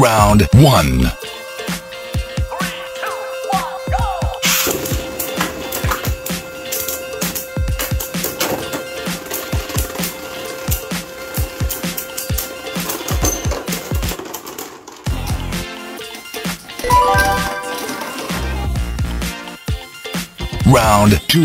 Round 1. 3, 2, 1, go! Round 2.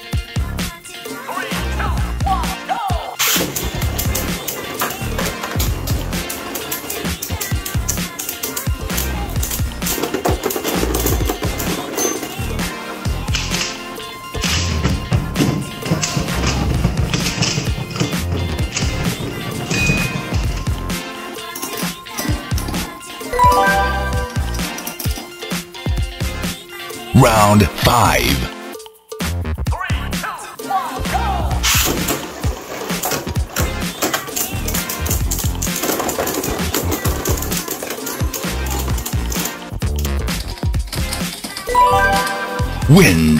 Round 5. 3, 2, 1, go! Wins.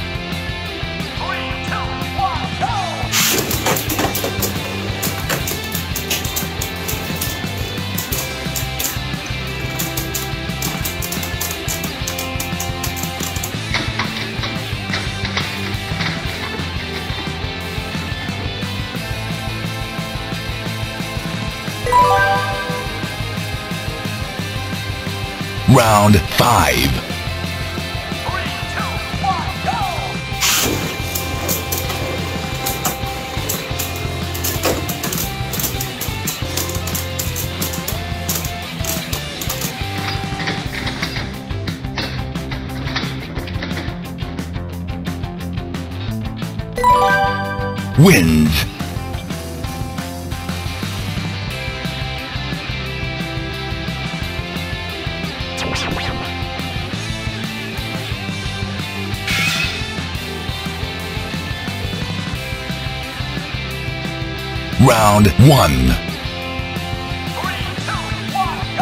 Round 5. 3, 2, 1, go! Wins. Round 1. 3, 2, 1, go!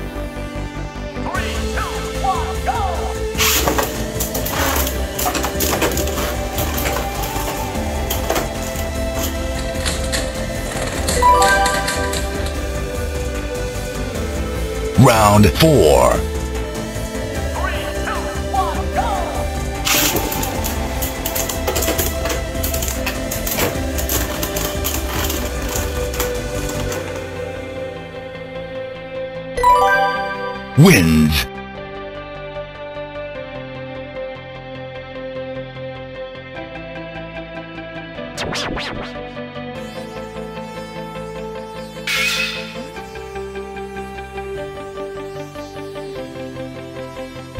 go! Round 4. Wins.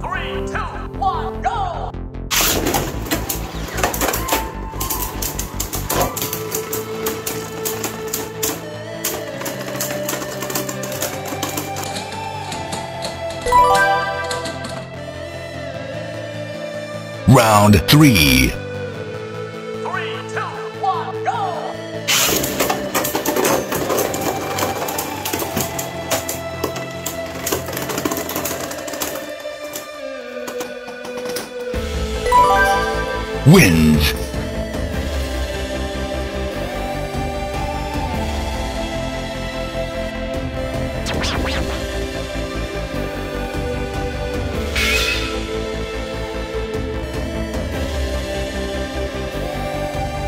3, 2, 1, go! Round 3. 3, 2, 1, go! Wins.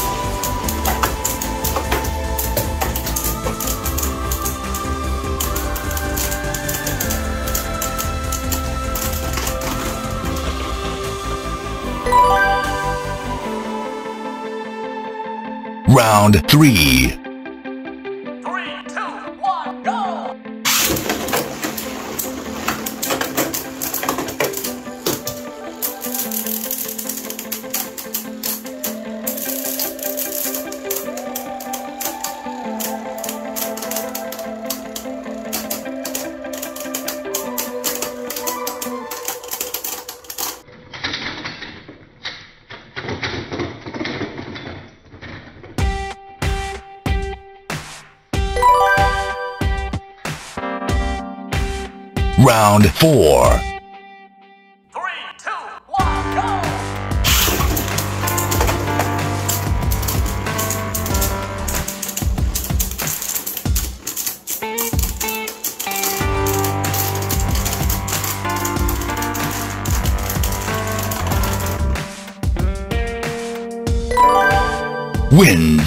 Round 4. 3, 2, 1, go! Wins.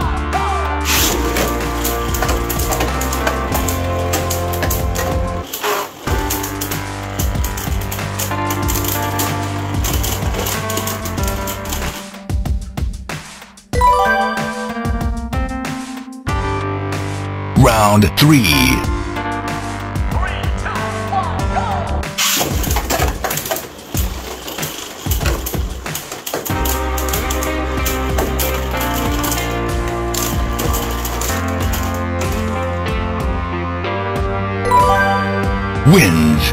go! Round 3. 3, 2, 1, go! wins.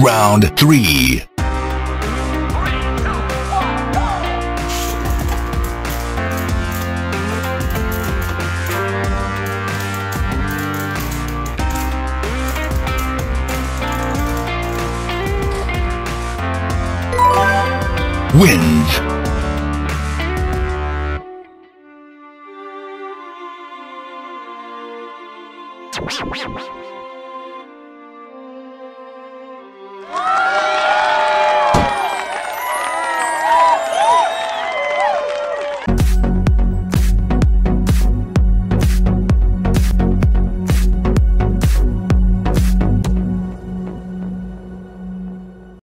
Round 3. Wins.